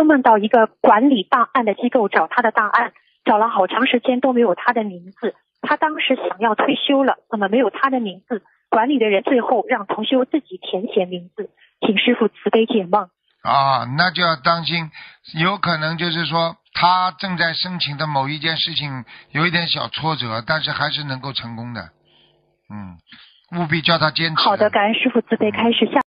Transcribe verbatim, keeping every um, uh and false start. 就梦到一个管理档案的机构找他的档案，找了好长时间都没有他的名字。他当时想要退休了，怎么没有他的名字？管理的人最后让同修自己填写名字，请师父慈悲解梦。啊，那就要当心，有可能就是说他正在申请的某一件事情有一点小挫折，但是还是能够成功的。嗯，务必叫他坚持。好的，感恩师父慈悲，开始下。